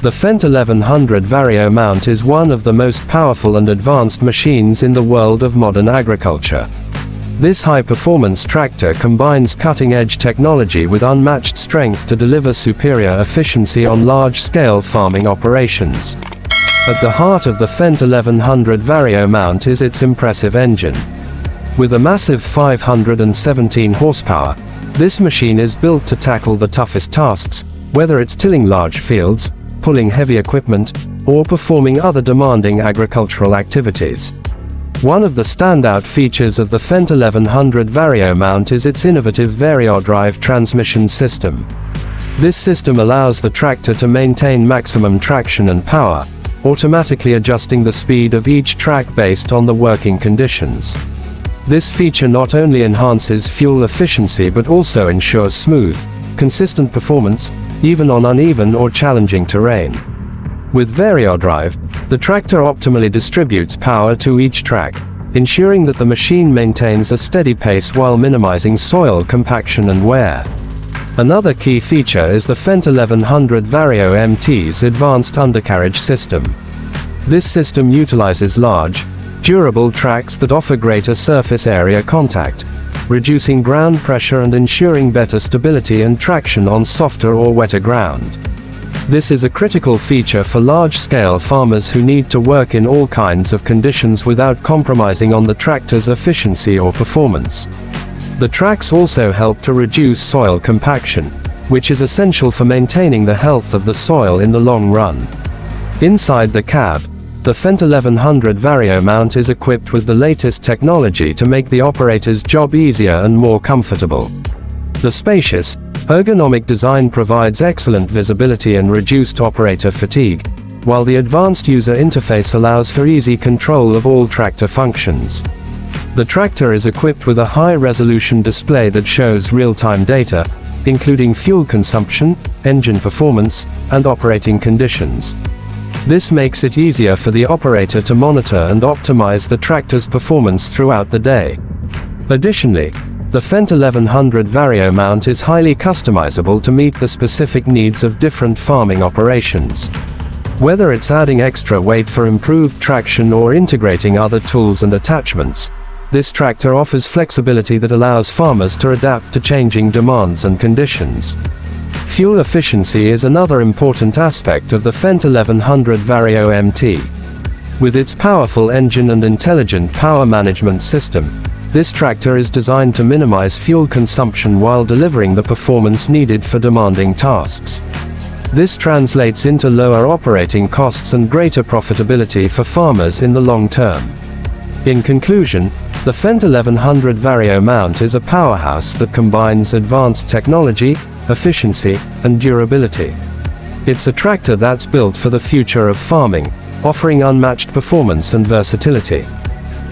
The Fendt 1100 Vario mount is one of the most powerful and advanced machines in the world of modern agriculture. This high-performance tractor combines cutting-edge technology with unmatched strength to deliver superior efficiency on large-scale farming operations. At the heart of the Fendt 1100 Vario mount is its impressive engine. With a massive 517 horsepower, this machine is built to tackle the toughest tasks, whether it's tilling large fields, pulling heavy equipment, or performing other demanding agricultural activities. One of the standout features of the Fendt 1100 Vario mount is its innovative VarioDrive transmission system. This system allows the tractor to maintain maximum traction and power, automatically adjusting the speed of each track based on the working conditions. This feature not only enhances fuel efficiency but also ensures smooth, consistent performance, even on uneven or challenging terrain. With VarioDrive, the tractor optimally distributes power to each track, ensuring that the machine maintains a steady pace while minimizing soil compaction and wear. Another key feature is the Fendt 1100 Vario MT's advanced undercarriage system. This system utilizes large, durable tracks that offer greater surface area contact, reducing ground pressure and ensuring better stability and traction on softer or wetter ground. This is a critical feature for large-scale farmers who need to work in all kinds of conditions without compromising on the tractor's efficiency or performance. The tracks also help to reduce soil compaction, which is essential for maintaining the health of the soil in the long run. Inside the cab, the Fendt 1100 Vario mount is equipped with the latest technology to make the operator's job easier and more comfortable. The spacious, ergonomic design provides excellent visibility and reduced operator fatigue, while the advanced user interface allows for easy control of all tractor functions. The tractor is equipped with a high-resolution display that shows real-time data, including fuel consumption, engine performance, and operating conditions. This makes it easier for the operator to monitor and optimize the tractor's performance throughout the day. Additionally, the Fendt 1100 Vario mount is highly customizable to meet the specific needs of different farming operations. Whether it's adding extra weight for improved traction or integrating other tools and attachments, this tractor offers flexibility that allows farmers to adapt to changing demands and conditions. Fuel efficiency is another important aspect of the Fendt 1100 Vario MT. With its powerful engine and intelligent power management system, this tractor is designed to minimize fuel consumption while delivering the performance needed for demanding tasks. This translates into lower operating costs and greater profitability for farmers in the long term. In conclusion, the Fendt 1100 Vario mount is a powerhouse that combines advanced technology, efficiency, and durability. It's a tractor that's built for the future of farming, offering unmatched performance and versatility.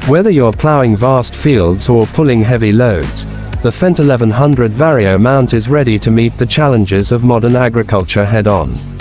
Whether you're plowing vast fields or pulling heavy loads, the Fendt 1100 Vario mount is ready to meet the challenges of modern agriculture head-on.